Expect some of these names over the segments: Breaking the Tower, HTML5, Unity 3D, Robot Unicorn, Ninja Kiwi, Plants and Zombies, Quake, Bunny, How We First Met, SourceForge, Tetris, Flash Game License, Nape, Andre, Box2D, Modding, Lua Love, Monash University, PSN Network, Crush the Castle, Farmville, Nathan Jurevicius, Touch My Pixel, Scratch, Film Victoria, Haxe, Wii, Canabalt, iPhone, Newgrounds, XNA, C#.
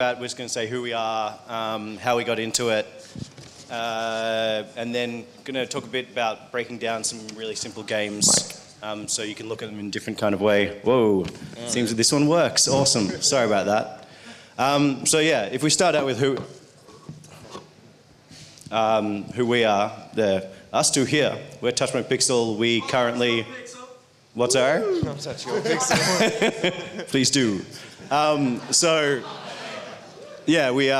But we're just going to say who we are, how we got into it, and then going to talk a bit about breaking down some really simple games so you can look at them in a different kind of way. Whoa, seems that this one works. Awesome. Sorry about that. So yeah, if we start out with who we are, us two here, we're Touch My Pixel. We currently... What's our? I'm touching your pixel. Please do. So... Yeah, we've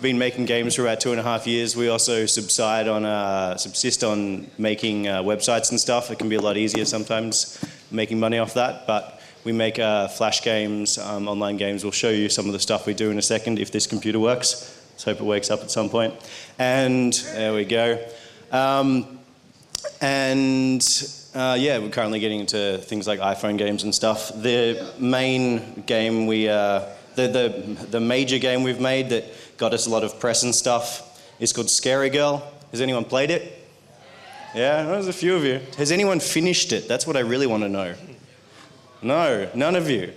been making games for about 2.5 years. We also subsist on making websites and stuff. It can be a lot easier sometimes, making money off that. But we make Flash games, online games. We'll show you some of the stuff we do in a second if this computer works. Let's hope it wakes up at some point. And there we go. Yeah, we're currently getting into things like iPhone games and stuff. The main game the major game we've made that got us a lot of press and stuff is called Scary Girl. Has anyone played it? Yeah, there's a few of you. Has anyone finished it? That's what I really want to know. No, none of you.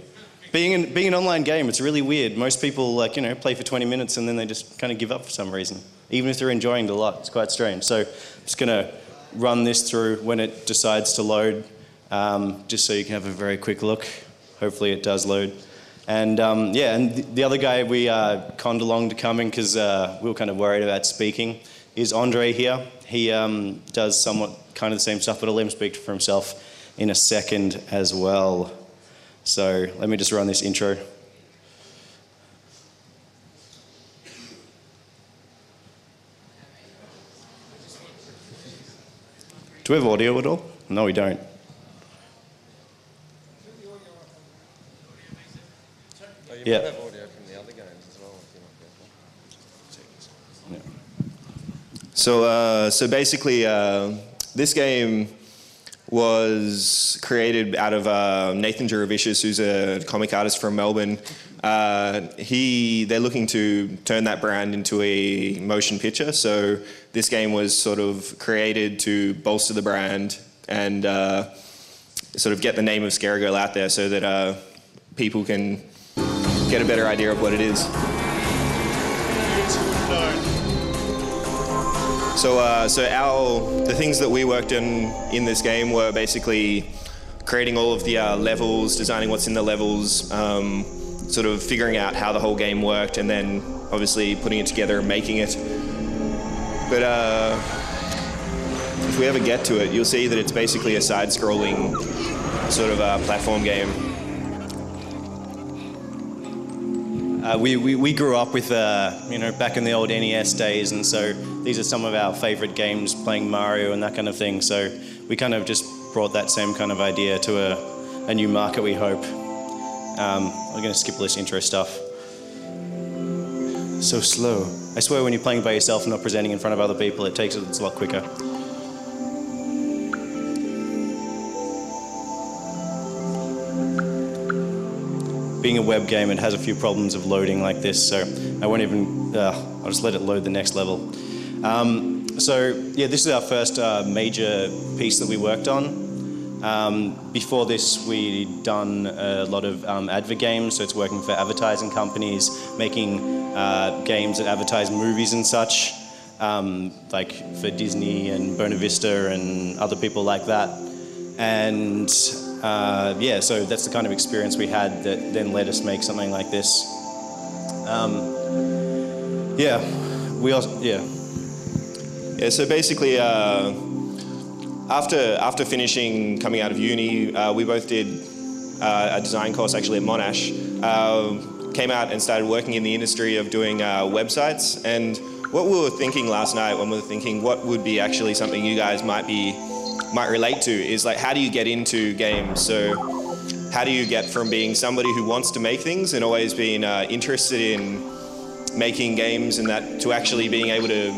Being an online game, it's really weird. Most people, like, you know, play for 20 minutes and then they just kind of give up for some reason, even if they're enjoying it a lot. It's quite strange. So I'm just going to run this through when it decides to load, just so you can have a very quick look. Hopefully it does load. And yeah, and the other guy we conned along to coming because we were kind of worried about speaking is Andre here. He does somewhat kind of the same stuff, but I'll let him speak for himself in a second as well. So let me just run this intro. Do we have audio at all? No, we don't. You might have audio from the other games as well, if you're not careful. So basically, this game was created out of Nathan Jurevicius, who's a comic artist from Melbourne. They're looking to turn that brand into a motion picture. So this game was sort of created to bolster the brand and sort of get the name of Scary Girl out there so that people can get a better idea of what it is. So the things that we worked in this game were basically creating all of the levels, designing what's in the levels, sort of figuring out how the whole game worked, and then obviously putting it together and making it. But if we ever get to it, you'll see that it's basically a side-scrolling sort of platform game. We grew up with, you know, back in the old NES days, and so these are some of our favourite games, playing Mario and that kind of thing. So we kind of just brought that same kind of idea to a new market, we hope. I'm going to skip all this intro stuff. So slow. I swear when you're playing by yourself and not presenting in front of other people, it's a lot quicker. Being a web game, it has a few problems of loading like this, so I won't even, I'll just let it load the next level. So yeah, this is our first major piece that we worked on. Before this, we'd done a lot of advert games, so it's working for advertising companies, making games that advertise movies and such, like for Disney and Buena Vista and other people like that. And yeah, so that's the kind of experience we had that then let us make something like this. So basically, after finishing coming out of uni, we both did a design course actually at Monash. Came out and started working in the industry of doing websites. And what we were thinking last night when we were thinking what would be actually something you guys might relate to is like, how do you get into games? So how do you get from being somebody who wants to make things and always being interested in making games and that to actually being able to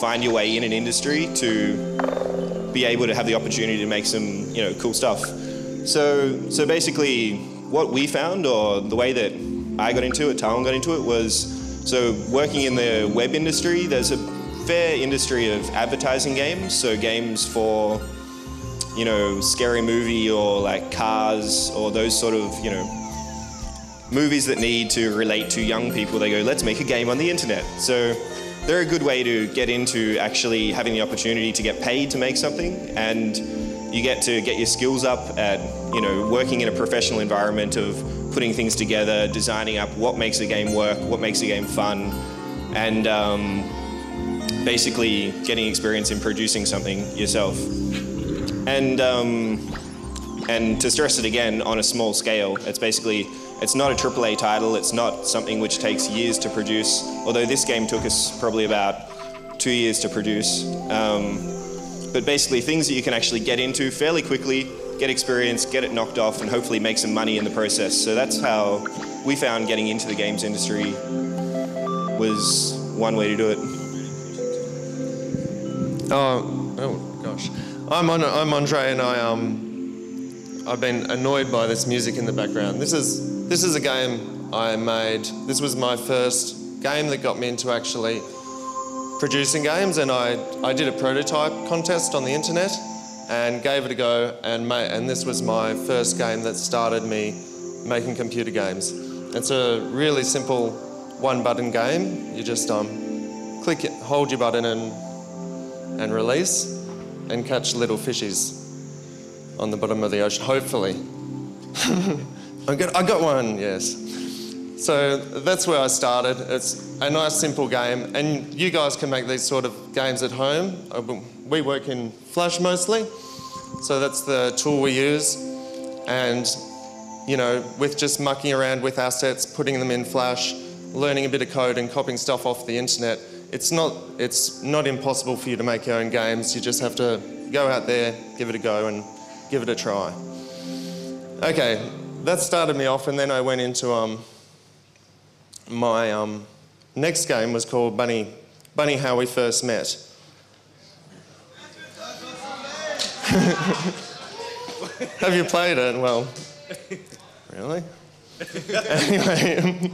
find your way in an industry to be able to have the opportunity to make some, you know, cool stuff. So basically what we found, or the way that I got into it, Talon got into it, was so working in the web industry, there's a fair industry of advertising games, so games for, you know, scary movie or like Cars or those sort of, you know, movies that need to relate to young people, they go, let's make a game on the internet. So they're a good way to get into actually having the opportunity to get paid to make something, and you get to get your skills up at, you know, working in a professional environment of putting things together, designing up what makes a game work, what makes a game fun, and basically getting experience in producing something yourself. And to stress it again, on a small scale, it's basically, it's not a AAA title, it's not something which takes years to produce, although this game took us probably about 2 years to produce. But basically things that you can actually get into fairly quickly, get experience, get it knocked off, and hopefully make some money in the process. So that's how we found getting into the games industry was one way to do it. Oh gosh. I'm Andre, and I've been annoyed by this music in the background. This is a game I made. This was my first game that got me into actually producing games, and I did a prototype contest on the internet and gave it a go, and this was my first game that started me making computer games. It's a really simple one-button game. You just click it, hold your button and release, and catch little fishies on the bottom of the ocean, hopefully. I got one, yes. So that's where I started. It's a nice, simple game, and you guys can make these sort of games at home. We work in Flash mostly, so that's the tool we use. And, you know, with just mucking around with assets, putting them in Flash, learning a bit of code and copying stuff off the internet, it's not impossible for you to make your own games. You just have to go out there, give it a go, and give it a try. Okay, that started me off, and then I went into my next game was called Bunny, How We First Met. Have you played it? Well, really? Anyway,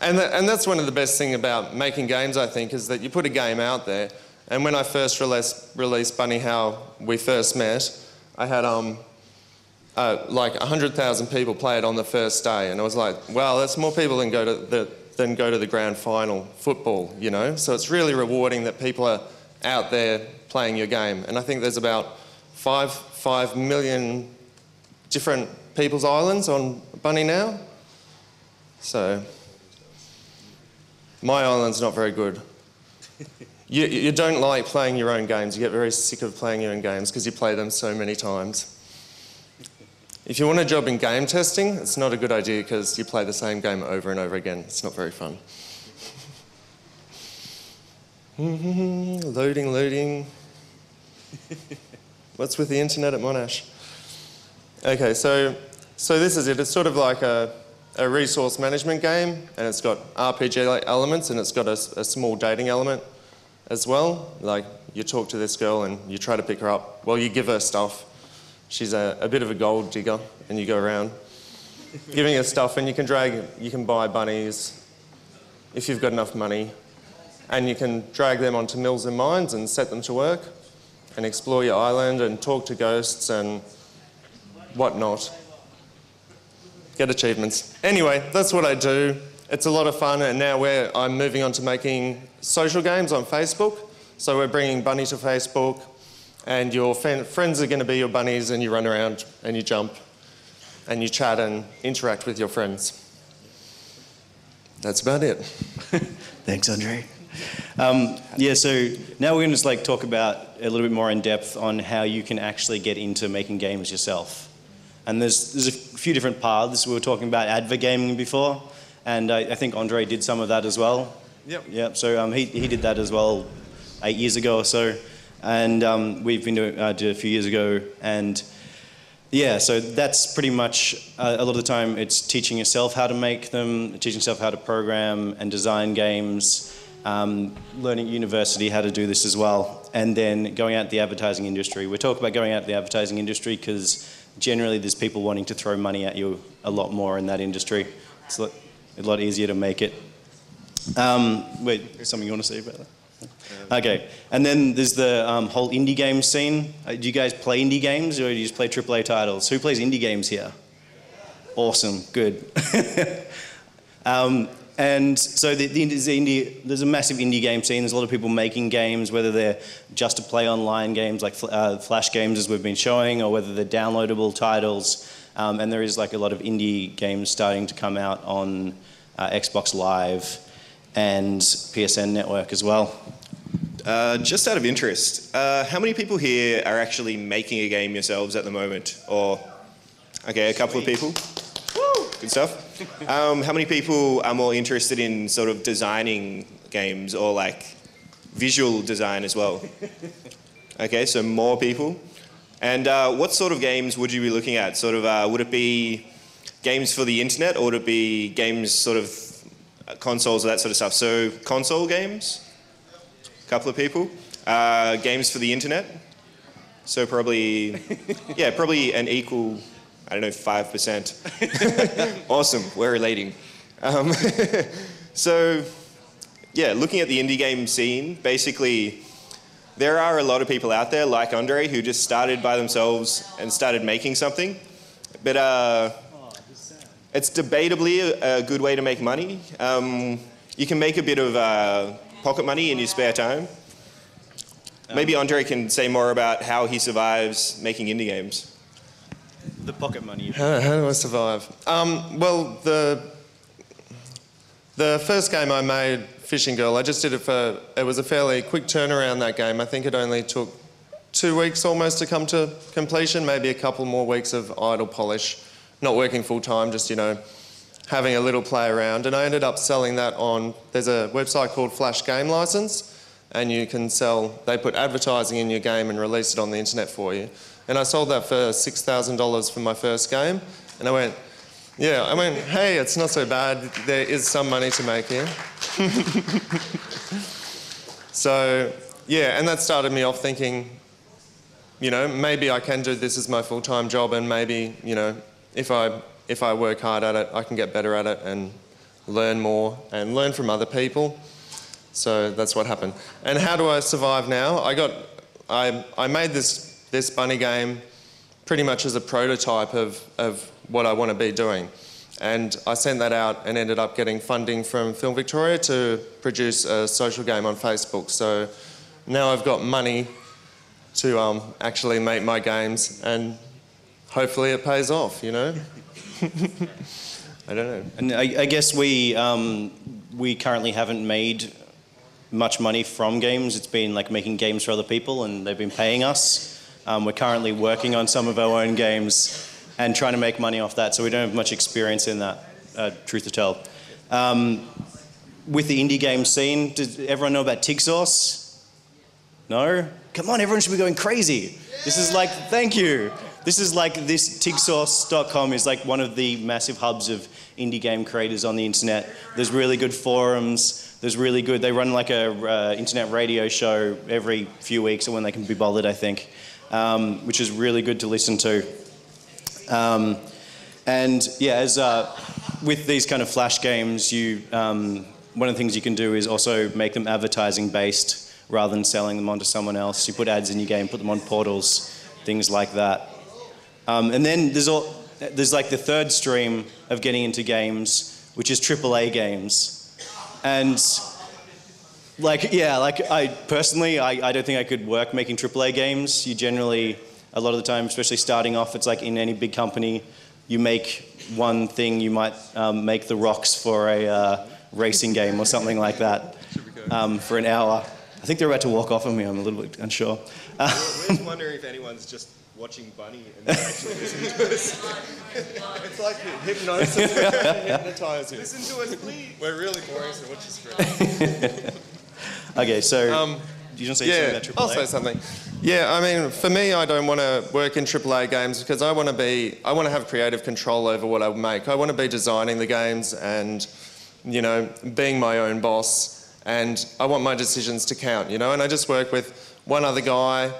and that's one of the best things about making games, I think, is that you put a game out there. And when I first released Bunny, How We First Met, I had like 100,000 people play it on the first day, and I was like, wow, that's more people than go to the grand final football, you know? So it's really rewarding that people are out there playing your game. And I think there's about 5 million different people's islands on Bunny now. So my island's not very good. You don't like playing your own games. You get very sick of playing your own games because you play them so many times. If you want a job in game testing, it's not a good idea because you play the same game over and over again. It's not very fun. Loading. What's with the internet at Monash? Okay, so this is it. It's sort of like a resource management game, and it's got RPG elements, and it's got a small dating element as well. Like, you talk to this girl and you try to pick her up. Well, you give her stuff. She's a bit of a gold digger, and you go around giving her stuff, and you can buy bunnies if you've got enough money, and you can drag them onto mills and mines and set them to work and explore your island and talk to ghosts and whatnot. Get achievements. Anyway, that's what I do. It's a lot of fun, and now I'm moving on to making social games on Facebook. So we're bringing Bunny to Facebook, and your friends are going to be your bunnies, and you run around and you jump and you chat and interact with your friends. That's about it. Thanks, Andre. Yeah, so now we're going to just like talk about a little bit more in depth on how you can actually get into making games yourself. And there's a few different paths. We were talking about advert gaming before. And I think Andre did some of that as well. Yep. So he did that as well 8 years ago or so. And we've been doing it a few years ago. And yeah, so that's pretty much a lot of the time it's teaching yourself how to make them, teaching yourself how to program and design games, learning at university how to do this as well. And then going out to the advertising industry. We talk about going out to the advertising industry because generally there's people wanting to throw money at you a lot more in that industry. It's a lot easier to make it. Wait, something you want to say about that? Okay, and then there's the whole indie game scene. Do you guys play indie games, or do you just play AAA titles? Who plays indie games here? awesome, good. And so there's a massive indie game scene. There's a lot of people making games, whether they're just to play online games like Flash games as we've been showing, or whether they're downloadable titles. And there is like a lot of indie games starting to come out on Xbox Live and PSN Network as well. Just out of interest, how many people here are actually making a game yourselves at the moment? Or, okay, a couple of people. Good stuff. How many people are more interested in sort of designing games or like visual design as well? Okay, so more people. And what sort of games would you be looking at? Sort of, would it be games for the internet, or would it be games sort of consoles or that sort of stuff? So console games, a couple of people. Games for the internet, so probably, yeah, probably an equal, I don't know, 5%. Awesome, we're relating. So, yeah, looking at the indie game scene, basically, there are a lot of people out there, like Andre, who just started by themselves and started making something. But it's debatably a good way to make money. You can make a bit of pocket money in your spare time. Maybe Andre can say more about how he survives making indie games. The pocket money. How do I survive? Well, the first game I made, Fishing Girl, I just did it for, it was a fairly quick turnaround, that game. I think it only took 2 weeks almost to come to completion, maybe a couple more weeks of idle polish, not working full time, just, you know, having a little play around. And I ended up selling that on, there's a website called Flash Game License, and you can sell, they put advertising in your game and release it on the internet for you. And I sold that for $6,000 for my first game. And I went, yeah, I went, hey, it's not so bad. There is some money to make here. So, yeah, and that started me off thinking, you know, maybe I can do this as my full-time job, and maybe, you know, if I work hard at it, I can get better at it and learn more and learn from other people. So that's what happened. And how do I survive now? I made this Bunny game pretty much as a prototype of what I want to be doing. And I sent that out and ended up getting funding from Film Victoria to produce a social game on Facebook. So now I've got money to actually make my games, and hopefully it pays off, you know? I don't know. And I guess we currently haven't made much money from games. It's been like making games for other people, and they've been paying us. We're currently working on some of our own games and trying to make money off that, so we don't have much experience in that, truth to tell. With the indie game scene, does everyone know about TigSource? No? Come on, everyone should be going crazy. This is like, thank you. This is like, this TigSource.com is like one of the massive hubs of indie game creators on the internet. There's really good forums. There's really good, they run like a internet radio show every few weeks, or when they can be bothered, I think. Which is really good to listen to. And yeah, as with these kind of Flash games, you one of the things you can do is also make them advertising based rather than selling them onto someone else. You put ads in your game, put them on portals, things like that. And then there's like the third stream of getting into games, which is AAA games. And like, yeah, like I personally, I don't think I could work making AAA games. You generally, a lot of the time, especially starting off, it's like in any big company, you make one thing, you might make the rocks for a racing game or something like that for an hour. I think they're about to walk off on me, I'm a little bit unsure. I wonder if anyone's just watching Bunny and they're actually listening to us. It's like hypnosis, hypnotize you. Listen to us, please. We're really boring, so watch your screen. Okay, so do you want to say something about AAA? I'll say something. Yeah, I mean, for me, I don't want to work in AAA games because I want to have creative control over what I make. I want to be designing the games and, you know, being my own boss. And I want my decisions to count, you know? And I just work with one other guy.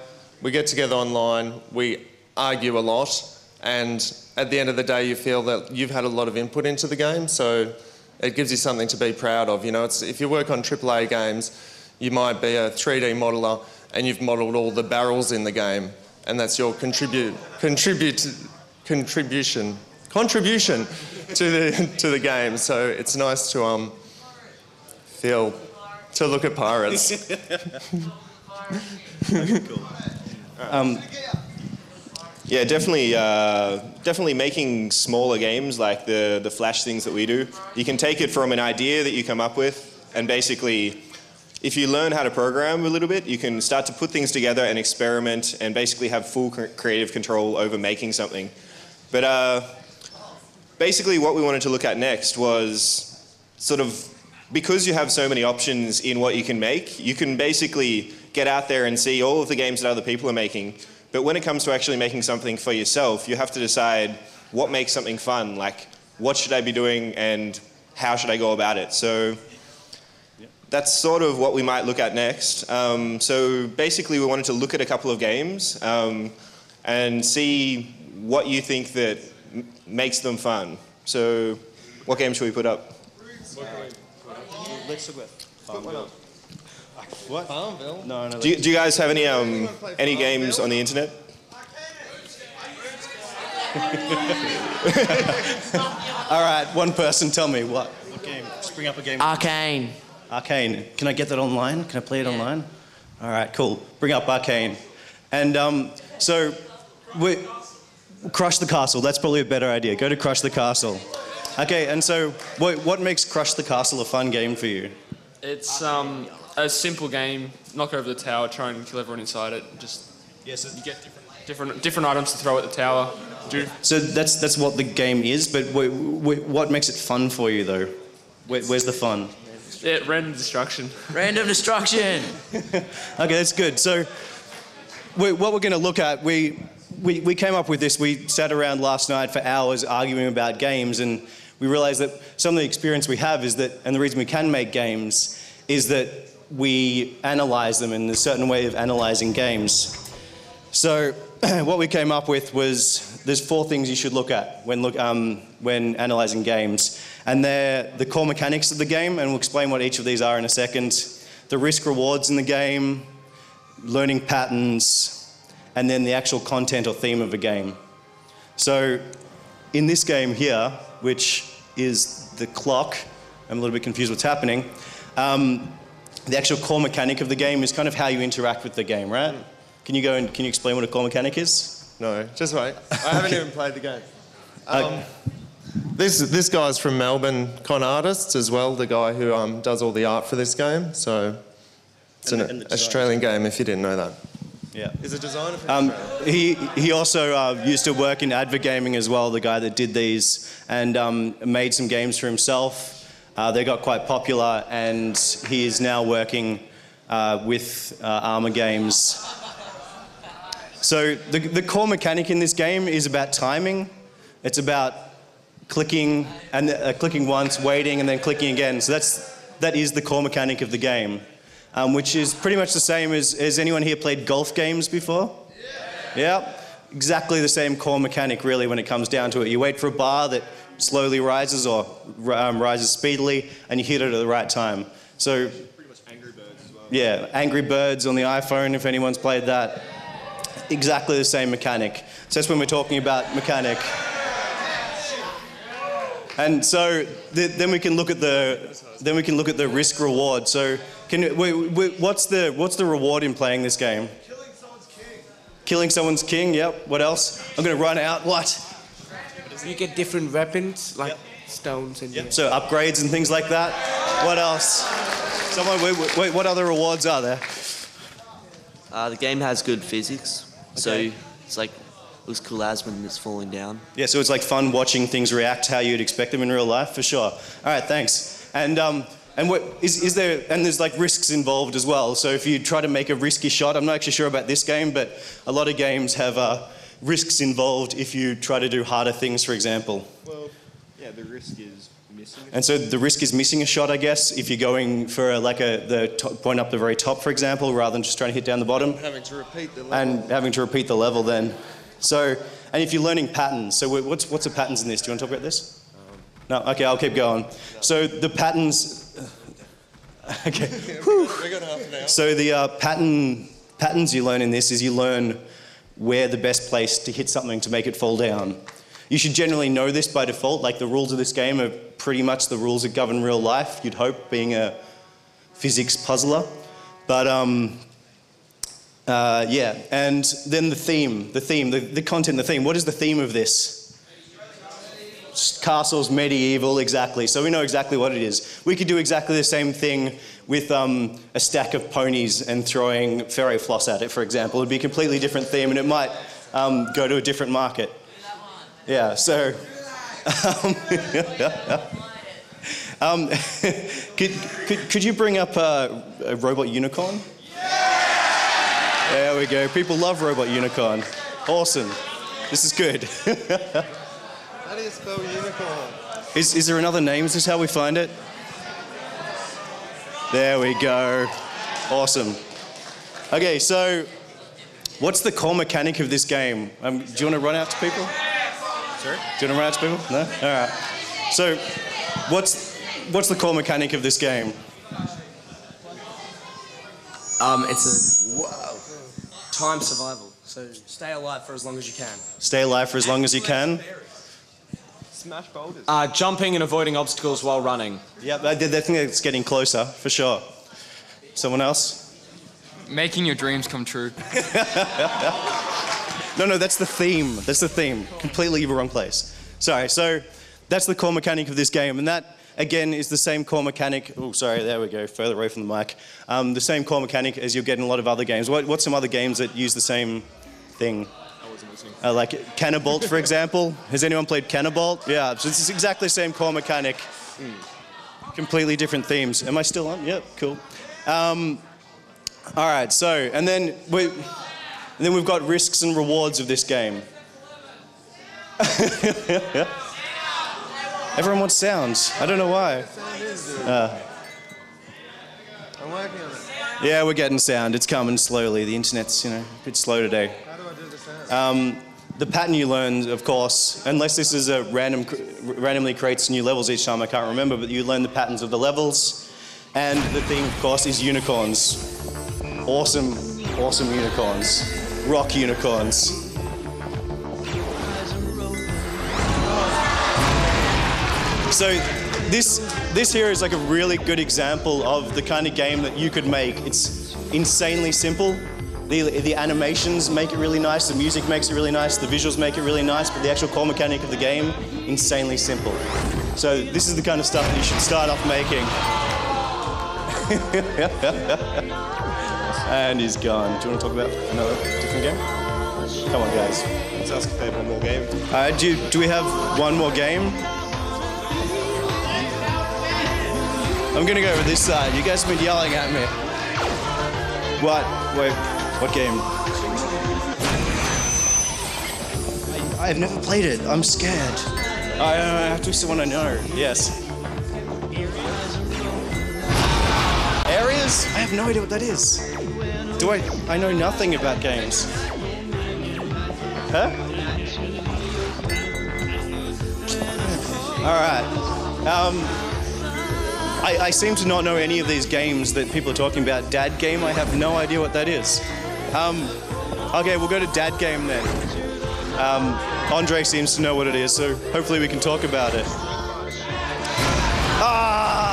We get together online. We argue a lot. And at the end of the day, you feel that you've had a lot of input into the game. So it gives you something to be proud of, you know? It's, if you work on AAA games, you might be a 3D modeler and you've modelled all the barrels in the game, and that's your contribution. contribution to the game. So it's nice to feel to look at pirates. Yeah, definitely making smaller games like the Flash things that we do. You can take it from an idea that you come up with, and basically, if you learn how to program a little bit, you can start to put things together and experiment and basically have full creative control over making something. But basically what we wanted to look at next was sort of, because you have so many options in what you can make, you can basically get out there and see all of the games that other people are making. But when it comes to actually making something for yourself, you have to decide what makes something fun, like what should I be doing and how should I go about it. So that's sort of what we might look at next. So basically we wanted to look at a couple of games and see what you think that makes them fun. So what game should we put up? Let's look at Farmville. What? Farmville? No, no. Do you guys have any games on the internet? All right, one person, tell me what. What game? Just bring up a game. Arcane. Arcane. Can I get that online? Can I play it online? All right, cool. Bring up Arcane. And Crush the Castle. That's probably a better idea. Go to Crush the Castle. Okay, and so what makes Crush the Castle a fun game for you? It's a simple game. Knock over the tower, try and kill everyone inside it. Just so you get different items to throw at the tower. So that's what the game is. But what makes it fun for you though? Where's the fun? Yeah, random destruction. Random destruction. Okay, that's good. So what we're going to look at, we came up with this. We sat around last night for hours arguing about games, and we realized that some of the experience we have is that, and the reason we can make games, is that we analyze them in a certain way of analyzing games. So what we came up with was there's four things you should look at when analyzing games. And they're the core mechanics of the game, and we'll explain what each of these are in a second. The risk rewards in the game, learning patterns, and then the actual content or theme of a game. So in this game here, which is the clock, I'm a little bit confused what's happening, the actual core mechanic of the game is kind of how you interact with the game, right? Can you go and can you explain what a core mechanic is? No, just wait. I haven't even played the game. This guy's from Melbourne, con artists as well, the guy who does all the art for this game. So it's an Australian game if you didn't know that. Yeah. Is a designer for he also used to work in Advergaming as well, the guy that did these, and made some games for himself. They got quite popular, and he is now working with Armor Games. So the core mechanic in this game is about timing. It's about clicking, and clicking once, waiting, and then clicking again. So that is the core mechanic of the game. Which is pretty much the same as, has anyone here played golf games before? Yeah. Yeah, exactly the same core mechanic really when it comes down to it. You wait for a bar that slowly rises or rises speedily, and you hit it at the right time. So, pretty much Angry Birds as well. Yeah, Angry Birds on the iPhone if anyone's played that. Exactly the same mechanic. So that's when we're talking about mechanic. And so then we can look at the risk reward. So what's the reward in playing this game? Killing someone's king. Killing someone's king. Yep. What else? I'm gonna run out. What? You get different weapons like stones and. Yep. So upgrades and things like that. What else? Someone. Wait, what other rewards are there? The game has good physics, okay. So it's like. It was cool as when it's falling down. Yeah, so it's like fun watching things react how you'd expect them in real life, for sure. All right, thanks. And what is there? And there's like risks involved as well. So if you try to make a risky shot, I'm not actually sure about this game, but a lot of games have risks involved if you try to do harder things, for example. Well, yeah, the risk is missing. And so the risk is missing a shot, I guess, if you're going for the point up the very top, for example, rather than just trying to hit down the bottom. Having to repeat the level. And having to repeat the level then. So, and if you're learning patterns, so what's the patterns in this? Do you want to talk about this? No, okay, I'll keep going. So the patterns, okay. We got half an hour. So the patterns you learn in this is you learn where the best place to hit something to make it fall down. You should generally know this by default, like the rules of this game are pretty much the rules that govern real life, you'd hope, being a physics puzzler. But yeah, and then the content, the theme. What is the theme of this? Castles, medieval, exactly. So we know exactly what it is. We could do exactly the same thing with a stack of ponies and throwing fairy floss at it, for example. It'd be a completely different theme and it might go to a different market. Yeah, so... could you bring up a Robot Unicorn? Yeah! There we go. People love Robot Unicorn. Awesome. This is good. How do you spell unicorn? Is there another name? Is this how we find it? There we go. Awesome. Okay, so what's the core mechanic of this game? Do you want to run out to people? Sorry? Do you want to run out to people? No? All right. So what's the core mechanic of this game? It's a time survival. So stay alive for as long as you can. Stay alive for as long as you can. Smash boulders. Jumping and avoiding obstacles while running. Yeah, I think it's getting closer, for sure. Someone else? Making your dreams come true. No, that's the theme. That's the theme. Completely the wrong place. Sorry, so that's the core mechanic of this game. And that, again, is the same core mechanic. Oh, sorry, there we go, further away from the mic. The same core mechanic as you'll get in a lot of other games. What's some other games that use the same thing? Like Canabalt, for example. Has anyone played Canabalt? Yeah, so this is exactly the same core mechanic. Completely different themes. Am I still on? Yep, cool. All right, so, and then we've got risks and rewards of this game. Everyone wants sounds. I don't know why. I'm working on it. Yeah, we're getting sound. It's coming slowly. The internet's, a bit slow today. The pattern you learn, of course, unless this is a randomly creates new levels each time, I can't remember, but you learn the patterns of the levels. And the theme, of course, is unicorns. Awesome, awesome unicorns. Rock unicorns. So this here is like a really good example of the kind of game that you could make. It's insanely simple. The animations make it really nice, the music makes it really nice, the visuals make it really nice, but the actual core mechanic of the game, insanely simple. So this is the kind of stuff that you should start off making. And he's gone. Do you want to talk about another different game? Come on, guys. Let's ask if they have one more game. Do we have one more game? I'm going to go over this side. You guys have been yelling at me. What? Wait, what game? I've never played it. I'm scared. I have to see one I know. Yes. Areas? I have no idea what that is. Do I? I know nothing about games. Huh? All right. I seem to not know any of these games that people are talking about. Dad game, I have no idea what that is. Okay, we'll go to Dad game then. Andre seems to know what it is, so hopefully we can talk about it. Ah!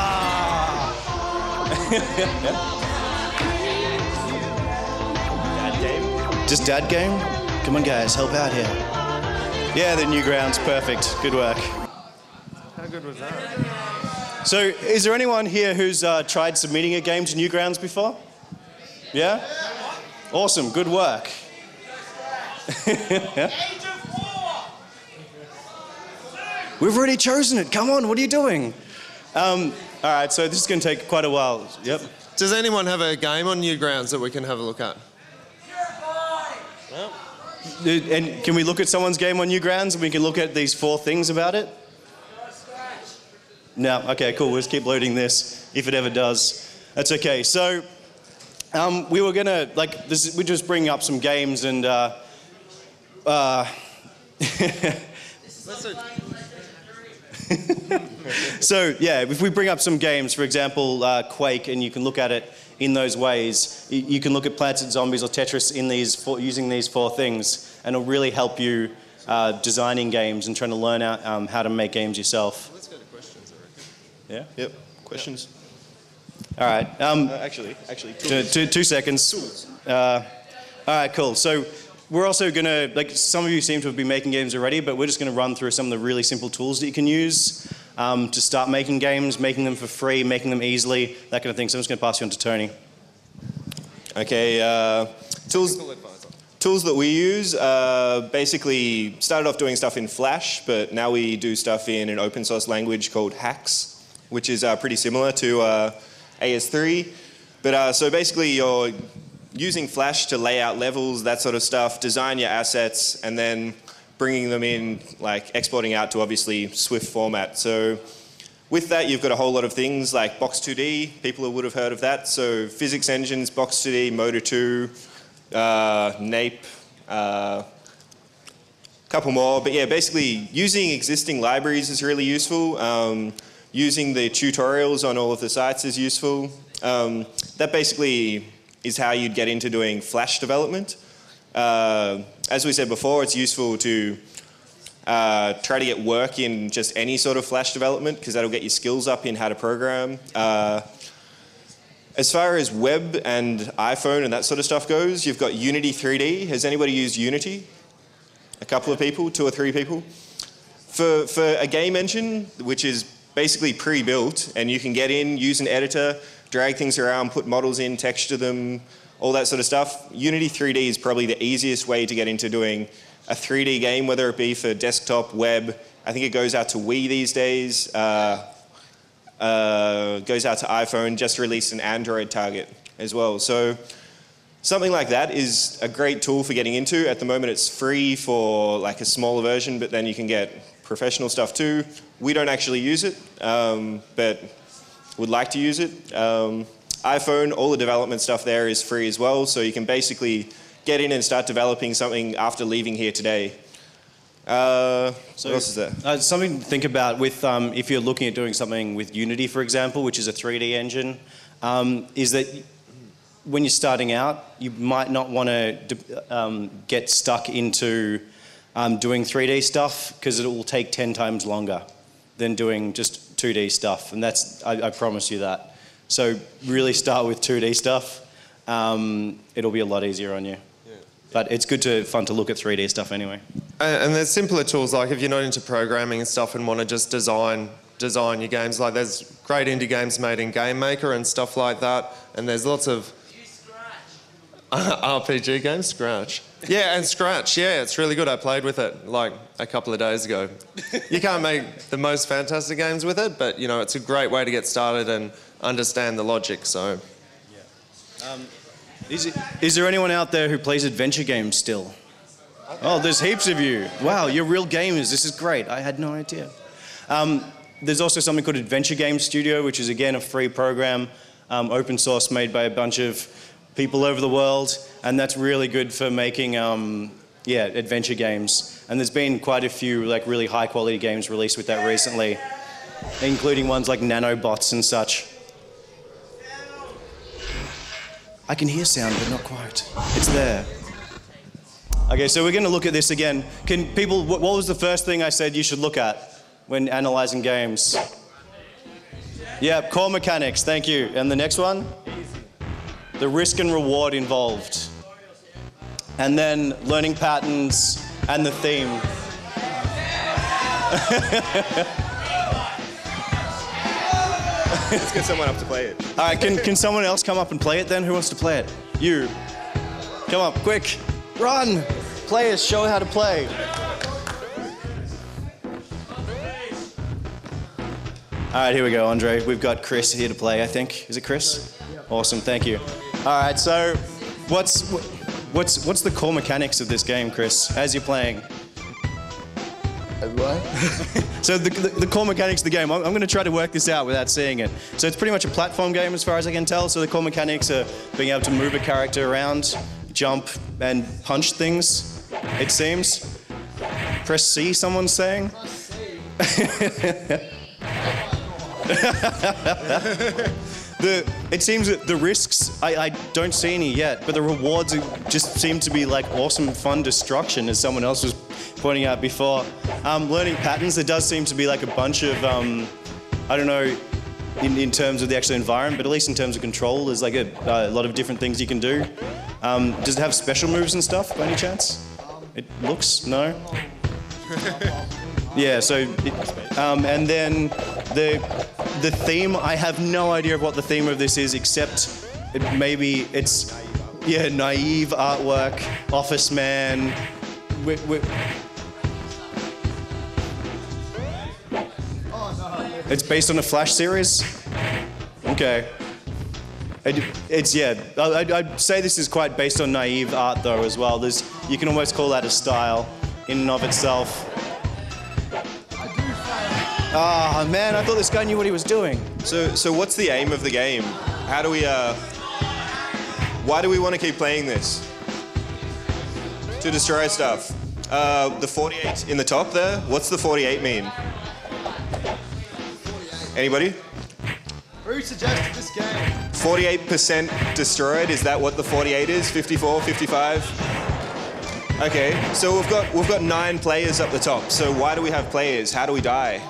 Dad game? Just Dad game? Come on guys, help out here. Yeah, the Newgrounds, perfect. Good work. How good was that? So, is there anyone here who's tried submitting a game to Newgrounds before? Yeah? Awesome, good work. We've already chosen it, come on, what are you doing? Alright, so this is going to take quite a while. Yep. Does anyone have a game on Newgrounds that we can have a look at? Well. And can we look at someone's game on Newgrounds and we can look at these four things about it? No, okay, cool, we'll just keep loading this, if it ever does. That's okay, so we were gonna, we're just bringing up some games and So, yeah, if we bring up some games, for example, Quake, and you can look at it in those ways. You can look at Plants and Zombies or Tetris in these using these four things, and it'll really help you designing games and trying to learn out, how to make games yourself. Well, let's go to questions, I reckon. Yeah? Yep. Questions? Yep. All right. Actually, 2 seconds. All right, cool. So we're also going to, like, some of you seem to have been making games already, but we're just going to run through some of the really simple tools that you can use to start making games, making them for free, making them easily, that kind of thing. So I'm just going to pass you on to Tony. Okay, tools that we use, basically started off doing stuff in Flash, but now we do stuff in an open source language called Haxe, which is pretty similar to AS3. But so basically you're using Flash to lay out levels, that sort of stuff, design your assets, and then bringing them in, like exporting out to obviously Swift format. So with that, you've got a whole lot of things like Box2D, people who would have heard of that. So physics engines, Box2D, Motor2, Nape, a couple more. But yeah, basically using existing libraries is really useful. Using the tutorials on all of the sites is useful. That basically is how you'd get into doing Flash development. As we said before, it's useful to try to get work in just any sort of Flash development, because that'll get your skills up in how to program. As far as web and iPhone and that sort of stuff goes, you've got Unity 3D. Has anybody used Unity? A couple of people, 2 or 3 people. For a game engine, which is basically pre-built, and you can get in, use an editor, drag things around, put models in, texture them, all that sort of stuff. Unity 3D is probably the easiest way to get into doing a 3D game, whether it be for desktop, web. I think it goes out to Wii these days, goes out to iPhone, just released an Android target as well. So something like that is a great tool for getting into. At the moment it's free for like a smaller version, but then you can get professional stuff too. We don't actually use it, but would like to use it. iPhone, all the development stuff there is free as well, so you can basically get in and start developing something after leaving here today. So what else is there? Something to think about with if you're looking at doing something with Unity, for example, which is a 3D engine, is that when you're starting out, you might not want to get stuck into doing 3D stuff, because it will take 10 times longer than doing just 2D stuff, and that's, I promise you that. So really start with 2D stuff. It'll be a lot easier on you. Yeah. But it's good to, fun to look at 3D stuff anyway. And there's simpler tools, like if you're not into programming and stuff and want to just design your games, like there's great indie games made in Game Maker and stuff like that, and there's lots of... RPG games? Scratch. Yeah, and Scratch, yeah, it's really good. I played with it like a couple of days ago. You can't make the most fantastic games with it, but you know, it's a great way to get started and understand the logic, so... Is there anyone out there who plays adventure games still? Okay. Oh, there's heaps of you. Wow, you're real gamers. This is great. I had no idea. There's also something called Adventure Game Studio, which is again a free program, open source, made by a bunch of people over the world, and that's really good for making yeah, adventure games. And there's been quite a few like really high quality games released with that recently, including ones like Nanobots and such. I can hear sound, but not quite. It's there. Okay, so we're going to look at this again. Can people, what was the first thing I said you should look at when analyzing games? Yeah, core mechanics, thank you. And the next one? The risk and reward involved. And then learning patterns and the theme. Let's get someone up to play it. All right, can someone else come up and play it then? Who wants to play it? You. Come up, quick. Run. Players, show how to play. All right, here we go, Andre. We've got Chris here to play, I think. Is it Chris? Awesome, thank you. All right, so what's the core mechanics of this game, Chris, as you're playing? What? So the core mechanics of the game, I'm going to try to work this out without seeing it. So it's pretty much a platform game as far as I can tell. So the core mechanics are being able to move a character around, jump and punch things, it seems. Press C, someone's saying. It seems that the risks, I don't see any yet, but the rewards just seem to be like awesome, fun destruction, as someone else was pointing out before. Learning patterns, there does seem to be like a bunch of, I don't know, in terms of the actual environment, but at least in terms of control, there's like a lot of different things you can do. Does it have special moves and stuff by any chance? It looks, no? Yeah, so, and then the theme, I have no idea of what the theme of this is, except maybe it's, yeah, naive artwork, office man. It's based on a Flash series? Okay. It's, yeah, I'd say this is quite based on naive art though as well. There's, you can almost call that a style in and of itself. Ah, man, I thought this guy knew what he was doing. So what's the aim of the game? How do we, why do we want to keep playing this? To destroy stuff. The 48 in the top there, what's the 48 mean? Anybody? Who suggested this game? 48% destroyed, is that what the 48 is? 54, 55? Okay, so we've got 9 players up the top. So why do we have players? How do we die?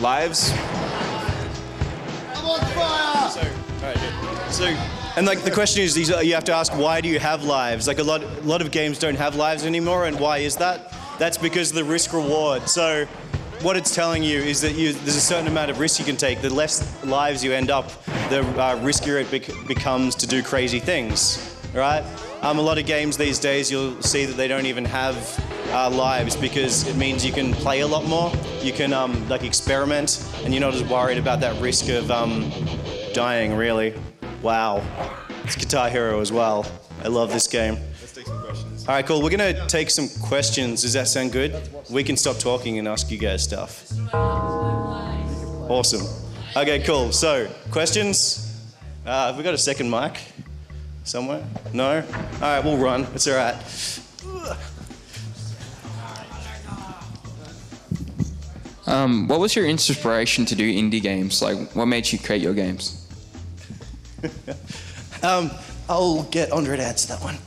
Lives? I'm on fire! So, alright, so, and like the question is, you have to ask, why do you have lives? Like a lot of games don't have lives anymore, and why is that? That's because of the risk reward. So what it's telling you is that there's a certain amount of risk you can take. The less lives you end up, the riskier it becomes to do crazy things, right? A lot of games these days, you'll see that they don't even have lives because it means you can play a lot more, you can like experiment, and you're not as worried about that risk of dying, really. Wow. It's Guitar Hero as well. I love this game. Let's take some questions. All right, cool. We're going to take some questions. Does that sound good? We can stop talking and ask you guys stuff. Awesome. Okay, cool. So, questions? Have we got a second mic? Somewhere? No? All right, we'll run. It's all right. What was your inspiration to do indie games? Like, what made you create your games? I'll get Andre to answer that one.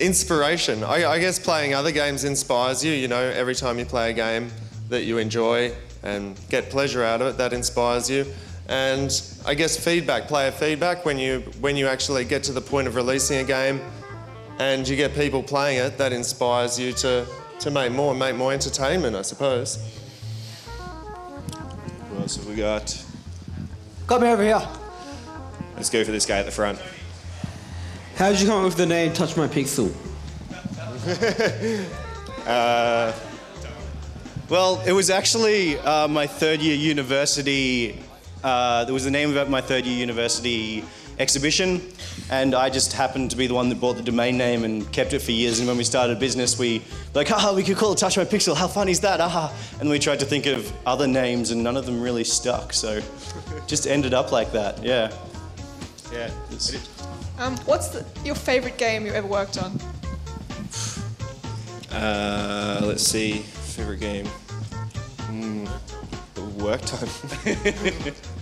Inspiration. I guess playing other games inspires you. You know, every time you play a game that you enjoy and get pleasure out of it, that inspires you. And I guess feedback, player feedback, when you actually get to the point of releasing a game and you get people playing it, that inspires you to make more entertainment, I suppose. What else have we got? Got me over here. Let's go for this guy at the front. How did you come up with the name Touch My Pixel? Well, it was actually my third year university. There was the name of my third year university exhibition, and I just happened to be the one that bought the domain name and kept it for years. And when we started a business, we were like, haha, we could call it Touch My Pixel, how fun is that, aha. And we tried to think of other names and none of them really stuck, so just ended up like that, yeah. Yeah. What's your favourite game you ever worked on? Let's see, favourite game. Worked on.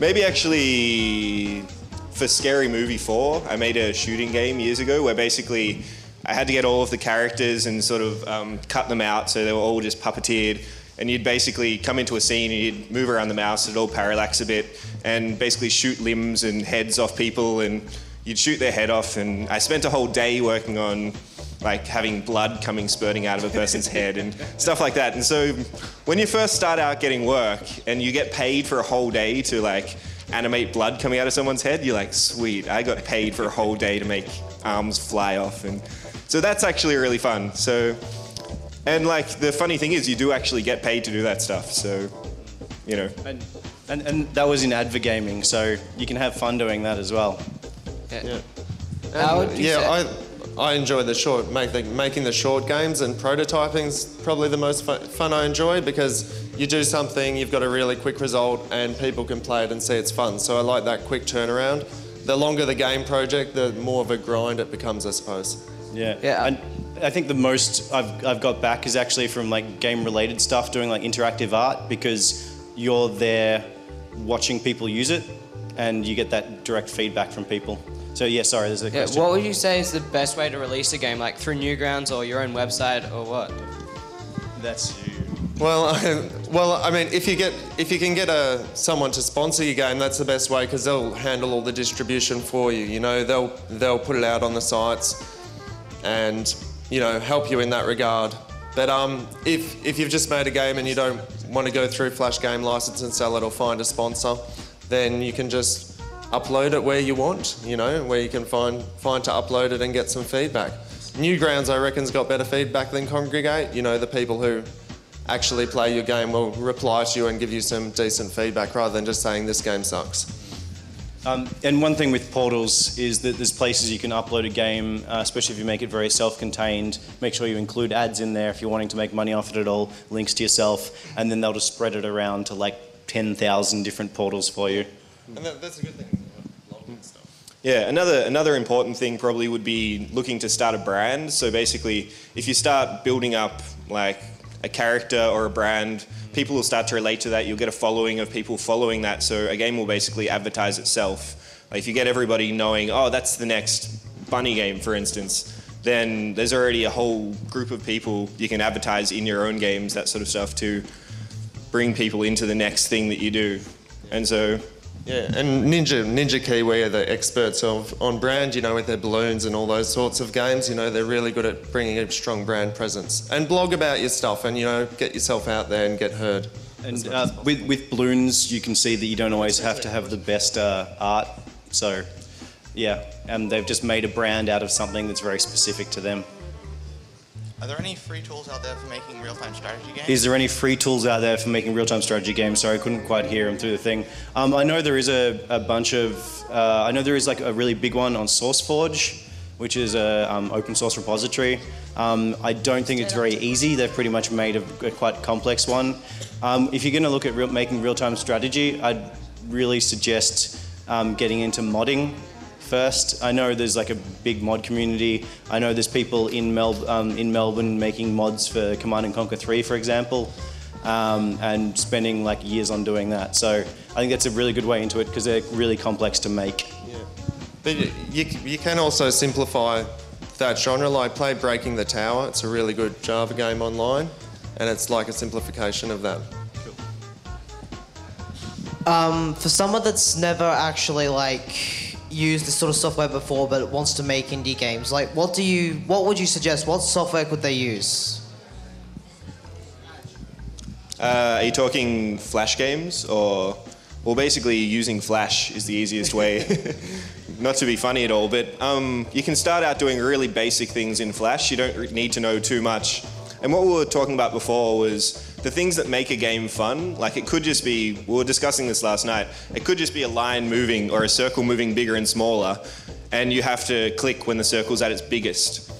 Maybe actually for Scary Movie 4, I made a shooting game years ago where basically I had to get all of the characters and sort of cut them out so they were all just puppeteered, and you'd basically come into a scene and you'd move around the mouse, it'd all parallax a bit, and basically shoot limbs and heads off people, and you'd shoot their head off, and I spent a whole day working on like having blood spurting out of a person's head and stuff like that. And so when you first start out getting work and you get paid for a whole day to like animate blood coming out of someone's head, you're like, sweet, I got paid for a whole day to make arms fly off. And so that's actually really fun. So, and like the funny thing is you do actually get paid to do that stuff. So, you know. And that was in advergaming, so you can have fun doing that as well. Yeah. I enjoy the short, making the short games, and prototyping's probably the most fun I enjoy, because you do something, you've got a really quick result and people can play it and see it's fun. So I like that quick turnaround. The longer the game project, the more of a grind it becomes, I suppose. Yeah. Yeah. I think the most I've got back is actually from like game related stuff, doing like interactive art, because you're there watching people use it, and you get that direct feedback from people. So yeah, sorry, there's a question. What would you say is the best way to release a game, like through Newgrounds or your own website or what? That's you. Well, I mean, if you can get someone to sponsor your game, that's the best way, because they'll handle all the distribution for you. You know, they'll put it out on the sites, and you know, help you in that regard. But if you've just made a game and you don't want to go through Flash Game License and sell it or find a sponsor, then you can just upload it where you want, you know, where you can find to upload it and get some feedback. Newgrounds, I reckon, has got better feedback than Congregate. You know, the people who actually play your game will reply to you and give you some decent feedback rather than just saying this game sucks. And one thing with portals is that there's places you can upload a game, especially if you make it very self-contained. Make sure you include ads in there if you're wanting to make money off it at all, links to yourself, and then they'll just spread it around to like 10,000 different portals for you. And that's a good thing. Yeah, another important thing probably would be looking to start a brand. So basically, if you start building up like a character or a brand, people will start to relate to that. You'll get a following of people following that. So a game will basically advertise itself. Like if you get everybody knowing, oh, that's the next Bunny game, for instance, then there's already a whole group of people you can advertise in your own games, that sort of stuff, to bring people into the next thing that you do. And so... yeah, and Ninja Kiwi are the experts on brand, you know, with their balloons and all those sorts of games. You know, they're really good at bringing a strong brand presence. And blog about your stuff and, you know, get yourself out there and get heard. And with balloons, you can see that you don't always have to have the best art. So, yeah, and they've just made a brand out of something that's very specific to them. Are there any free tools out there for making real-time strategy games? Is there any free tools out there for making real-time strategy games? Sorry, I couldn't quite hear him through the thing. I know there is a bunch of... I know there is like a really big one on SourceForge, which is an open source repository. I don't think it's very easy. They've pretty much made a quite complex one. If you're going to look at making real-time strategy, I'd really suggest getting into modding first. I know there's like a big mod community. I know there's people in Melbourne making mods for Command and Conquer 3, for example, and spending like years on doing that. So I think that's a really good way into it because they're really complex to make. Yeah. But you can also simplify that genre. Like play Breaking the Tower. It's a really good Java game online, and it's like a simplification of that. Cool. For someone that's never actually like used this sort of software before but wants to make indie games, like what would you suggest? What software could they use? Are you talking Flash games or... well, basically using Flash is the easiest way. Not to be funny at all, but you can start out doing really basic things in Flash. You don't need to know too much. And what we were talking about before was the things that make a game fun. Like it could just be, we were discussing this last night, it could just be a line moving or a circle moving bigger and smaller, and you have to click when the circle's at its biggest.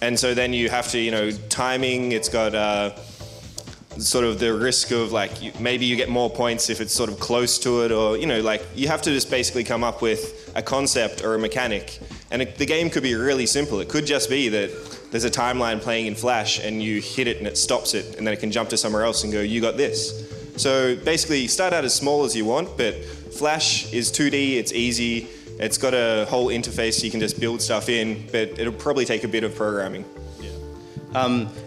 And so then you have to, you know, timing, it's got sort of the risk of like, maybe you get more points if it's sort of close to it, or, you know, like you have to just basically come up with a concept or a mechanic. And the game could be really simple. It could just be that there's a timeline playing in Flash and you hit it and it stops it, and then it can jump to somewhere else and go, you got this. So basically start out as small as you want, but Flash is 2D, it's easy, it's got a whole interface you can just build stuff in, but it'll probably take a bit of programming. Yeah.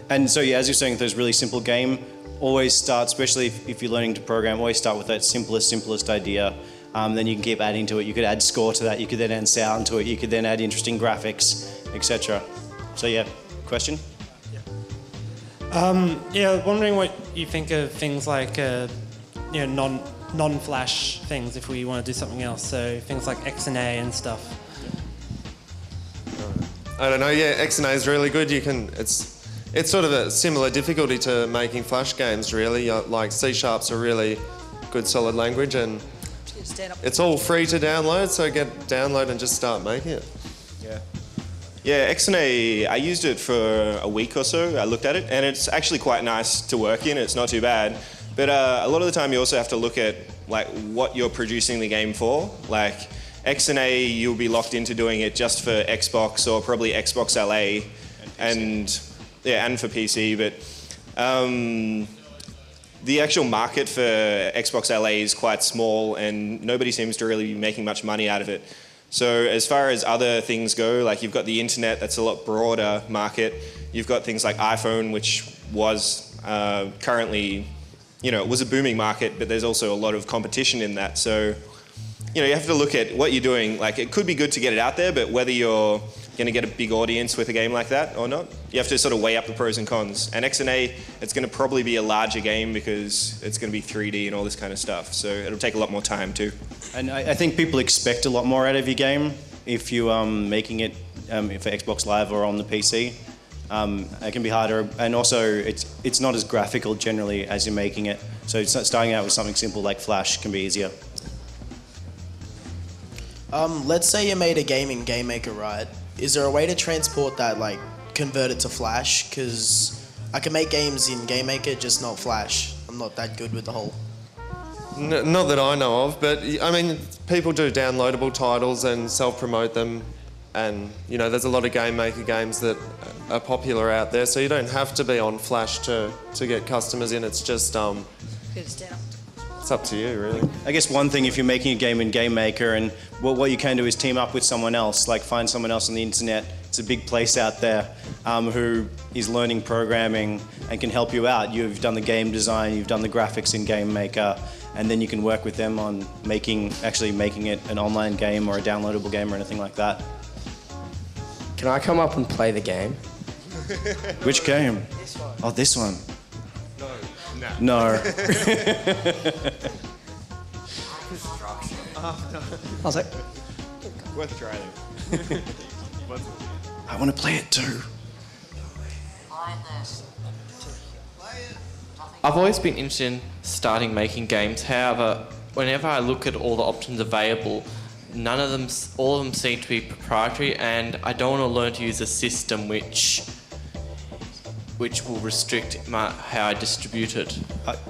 And so yeah, as you're saying, there's really simple game, always start, especially if you're learning to program, always start with that simplest idea. Then you can keep adding to it. You could add score to that, you could then add sound to it, you could then add interesting graphics, etc. So yeah, question? Yeah, wondering what you think of things like, you know, non-Flash things if we want to do something else. So things like XNA and stuff. I don't know. Yeah, XNA is really good. You can, it's sort of a similar difficulty to making Flash games, really. Like C# a really good solid language, and it's all free to download. So download and just start making it. Yeah. Yeah, XNA, I used it for a week or so, I looked at it, and it's actually quite nice to work in, it's not too bad. But a lot of the time you also have to look at like what you're producing the game for. Like XNA, you'll be locked into doing it just for Xbox or probably Xbox LA, and yeah, and for PC, but the actual market for Xbox LA is quite small and nobody seems to really be making much money out of it. So as far as other things go, like you've got the internet, that's a lot broader market. You've got things like iPhone, which was currently, you know, it was a booming market, but there's also a lot of competition in that. So, you know, you have to look at what you're doing. Like, it could be good to get it out there, but whether you're going to get a big audience with a game like that or not, you have to sort of weigh up the pros and cons. And XNA, it's going to probably be a larger game because it's going to be 3D and all this kind of stuff. So it'll take a lot more time too. And I think people expect a lot more out of your game if you're making it for Xbox Live or on the PC. It can be harder, and also it's not as graphical generally as you're making it. So starting out with something simple like Flash can be easier. Let's say you made a game in Game Maker, right? Is there a way to transport that, like convert it to Flash? Because I can make games in Game Maker, just not Flash. I'm not that good with the whole. No, not that I know of, but I mean, people do downloadable titles and self-promote them. And you know, there's a lot of Game Maker games that are popular out there, so you don't have to be on Flash to get customers in. It's just it's up to you, really. I guess one thing, if you're making a game in Game Maker, and what you can do is team up with someone else, like find someone else on the internet. It's a big place out there who is learning programming and can help you out. You've done the game design, you've done the graphics in Game Maker, and then you can work with them on actually making it an online game or a downloadable game or anything like that. Can I come up and play the game? Which game? This one. Oh, this one. No. I was like, worth trying. I want to play it too. I've always been interested in starting making games. However, whenever I look at all the options available, none of them, all of them seem to be proprietary, and I don't want to learn to use a system which will restrict how I distribute it,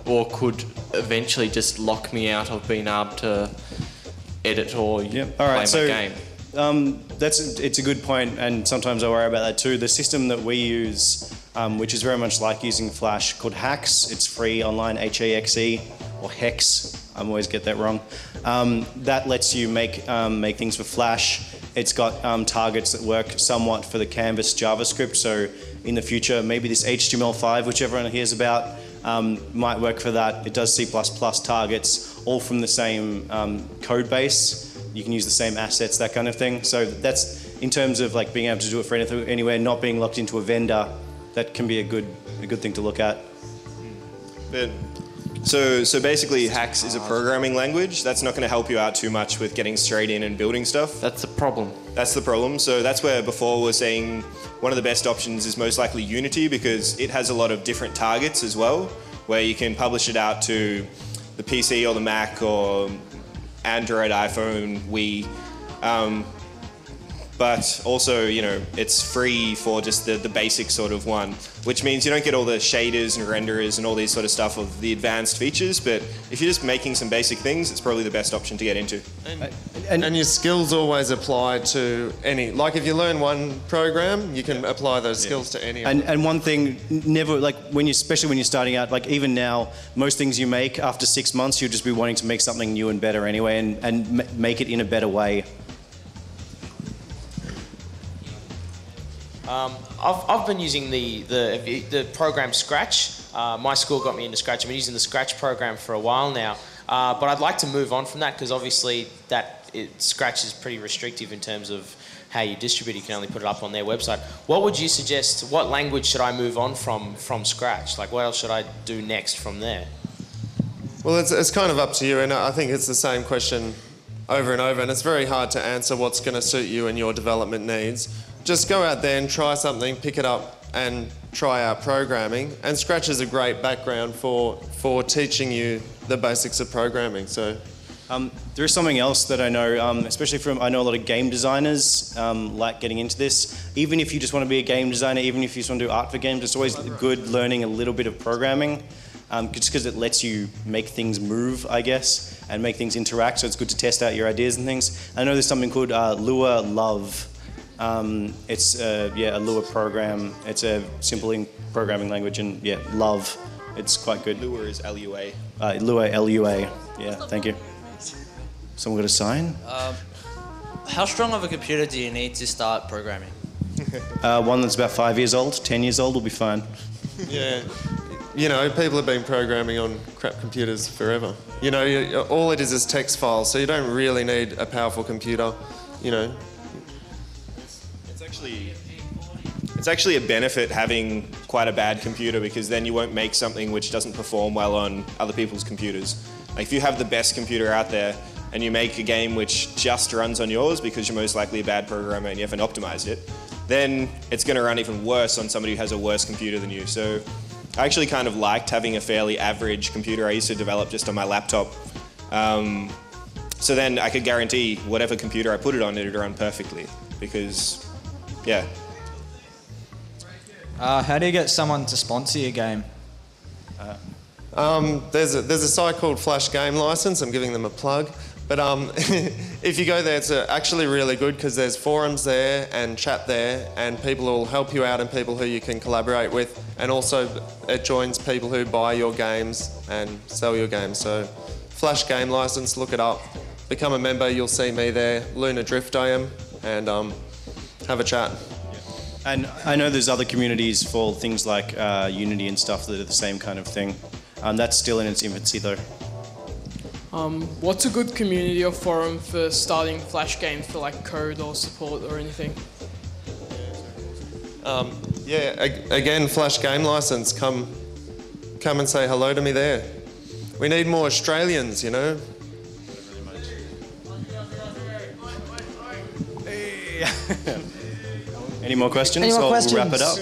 or could eventually just lock me out of being able to edit or play my game. It's a good point, and sometimes I worry about that too. The system that we use, which is very much like using Flash, called Haxe. It's free online, H-A-X-E, or Hex. I always get that wrong. That lets you make things for Flash. It's got targets that work somewhat for the Canvas JavaScript, so in the future maybe this HTML5, which everyone hears about, might work for that. It does C++ targets, all from the same code base. You can use the same assets, that kind of thing. So that's, in terms of like being able to do it for anything, anywhere, not being locked into a vendor, that can be a good thing to look at. But So basically, Haxe is a programming language. That's not going to help you out too much with getting straight in and building stuff. That's the problem. That's the problem. So that's where before we were saying one of the best options is most likely Unity, because it has a lot of different targets as well, where you can publish it out to the PC or the Mac or Android, iPhone, Wii. But also, you know, it's free for just the basic sort of one, which means you don't get all the shaders and renderers and all these sort of stuff of the advanced features, but if you're just making some basic things, it's probably the best option to get into. And your skills always apply to any, like if you learn one program, you can apply those skills to any other. And one thing, never, like when you, especially when you're starting out, like even now, most things you make after 6 months, you'll just be wanting to make something new and better anyway, and make it in a better way. I've been using the program Scratch. My school got me into Scratch. I've been using the Scratch program for a while now, but I'd like to move on from that, because obviously Scratch is pretty restrictive in terms of how you distribute. You can only put it up on their website. What would you suggest? What language should I move on from Scratch? Like, what else should I do next from there? Well, it's kind of up to you, and I think it's the same question over and over, and it's very hard to answer what's going to suit you and your development needs. Just go out there and try something, pick it up and try out programming. And Scratch is a great background for teaching you the basics of programming. So, there is something else that I know, especially from, I know a lot of game designers like getting into this. Even if you just want to be a game designer, even if you just want to do art for games, it's always good learning a little bit of programming, just because it lets you make things move, I guess, and make things interact. So it's good to test out your ideas and things. I know there's something called Lua Love. It's a Lua program. It's a simple programming language, and Love It's quite good. Lua is L-U-A. Lua, L-U-A. Yeah, thank you. Someone got a sign? How strong of a computer do you need to start programming? One that's about 5 years old, 10 years old will be fine. Yeah. You know, people have been programming on crap computers forever. You know, all it is text files, so you don't really need a powerful computer, you know. It's actually a benefit having quite a bad computer, because then you won't make something which doesn't perform well on other people's computers. Like, if you have the best computer out there and you make a game which just runs on yours because you're most likely a bad programmer and you haven't optimized it, then it's going to run even worse on somebody who has a worse computer than you. So I actually kind of liked having a fairly average computer I used to develop just on my laptop. So then I could guarantee whatever computer I put it on, it would run perfectly because, yeah. How do you get someone to sponsor your game? There's a site called Flash Game License. I'm giving them a plug. But if you go there, it's actually really good because there's forums there and chat there, and people will help you out and people who you can collaborate with. And also it joins people who buy your games and sell your games. So Flash Game License, look it up. Become a member, you'll see me there. Lunar Drift I am, and have a chat. And I know there's other communities for things like Unity and stuff that are the same kind of thing. That's still in its infancy though. What's a good community or forum for starting Flash games for like code or support or anything? Yeah, again, Flash Game License, come and say hello to me there. We need more Australians, you know. Any more questions? Any more questions? We'll wrap it up.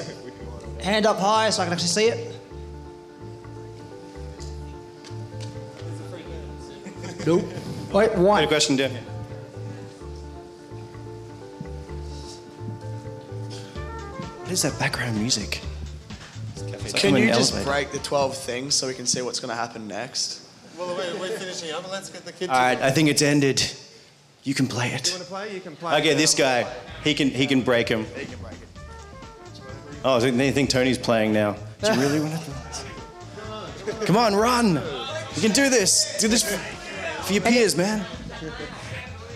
Hand up high so I can actually see it. Nope. Wait, one. Any question, Dan? What is that background music? Can you just break the 12 things so we can see what's going to happen next? Well, we're finishing up. Let's get the kid. All right, I think it's ended. You can play it. You want to play? You can play. Okay, this guy. He can break him. He can break it. Oh, they think Tony's playing now. Do you really want to play? Come on, run! You can do this. Do this for your peers, man.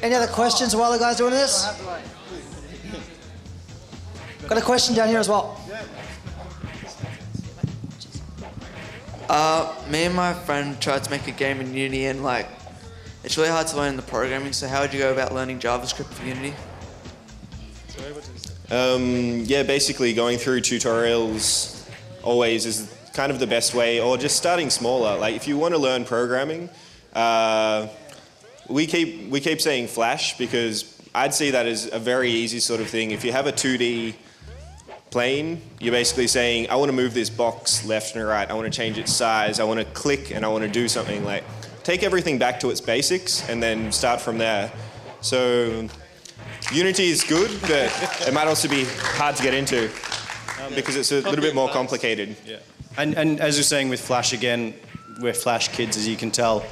Any other questions while the guy's doing this? Got a question down here as well. Me and my friend tried to make a game in Unity, and like, it's really hard to learn the programming. So how would you go about learning JavaScript for Unity? Yeah, basically going through tutorials always is kind of the best way, or just starting smaller. Like, if you want to learn programming, we keep saying Flash because I'd see that as a very easy sort of thing. If you have a 2D plane, you're basically saying, I want to move this box left and right. I want to change its size. I want to click and I want to do something. Like, take everything back to its basics and then start from there. So Unity is good, but it might also be hard to get into because it's a little bit more complicated. Yeah. And as you're saying with Flash again, we're Flash kids, as you can tell.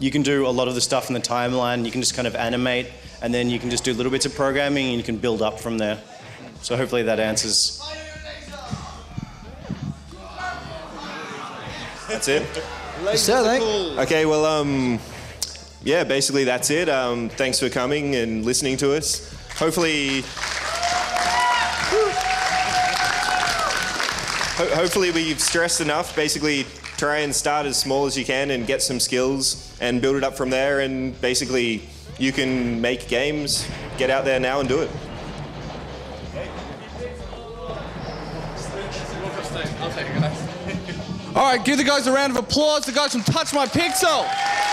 You can do a lot of the stuff in the timeline. You can just kind of animate, and then you can just do little bits of programming, and you can build up from there. So hopefully that answers. That's it. Okay, well, yeah, basically that's it. Thanks for coming and listening to us. Hopefully we've stressed enough. Basically, try and start as small as you can and get some skills and build it up from there, and basically you can make games. Get out there now and do it. All right, give the guys a round of applause, the guys from Touch My Pixel.